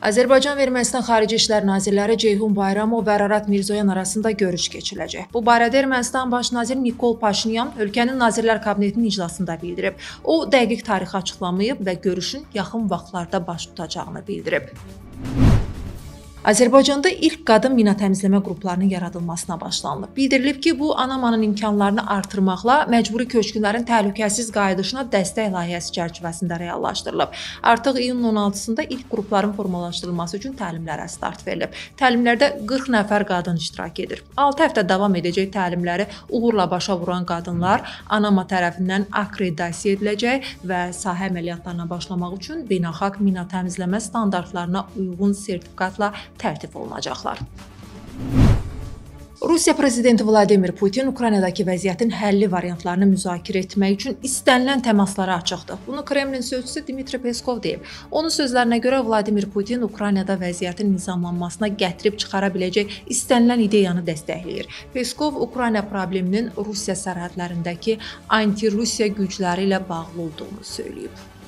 Azərbaycan və Ermənistan Xarici İşlər Nazirləri Ceyhun Bayramov və Ararat Mirzoyan arasında görüş keçiriləcək. Bu barədə Ermənistan Baş naziri Nikol Paşinyan ölkənin Nazirlər Kabinetinin iclasında bildirib. O, dəqiq tarixi açıqlamayıb və görüşün yaxın vaxtlarda baş tutacağını bildirib. Azərbaycanda ilk qadın mina təmizləmə qruplarının yaradılmasına başlanılıb. Bildirilib ki, bu Anamanın imkanlarını artırmaqla məcburi köçkünlərin təhlükəsiz qayıdışına dəstək layihəsi çərçivəsində reallaşdırılıb. Artıq iyunun 16-sında ilk qrupların formalaşdırılması üçün təlimlərə start verilib. Təlimlərdə 40 nəfər qadın iştirak edir. 6 həftə davam edəcək təlimləri uğurla başa vuran qadınlar Anama tərəfindən akkreditasiya ediləcək və sahə əməliyyatlarına başlamaq üçün beynəlxalq mina təmizləmə standartlarına uyğun sertifikatla tərtib olunacaqlar. Rusiya prezidenti Vladimir Putin Ukraynadakı vəziyyətin həlli variantlarını müzakirə etmək üçün istənilən təmaslara açıqdır. Bunu Kremlin sözçüsü Dimitri Peskov deyib. Onun sözlərinə görə Vladimir Putin Ukraynada vəziyyətin nizamlanmasına gətirib çıxara biləcək istənilən ideyanı dəstəkləyir. Peskov Ukrayna probleminin Rusiya sərhədlərindəki anti-Rusiya gücləri ilə bağlı olduğunu söyləyib.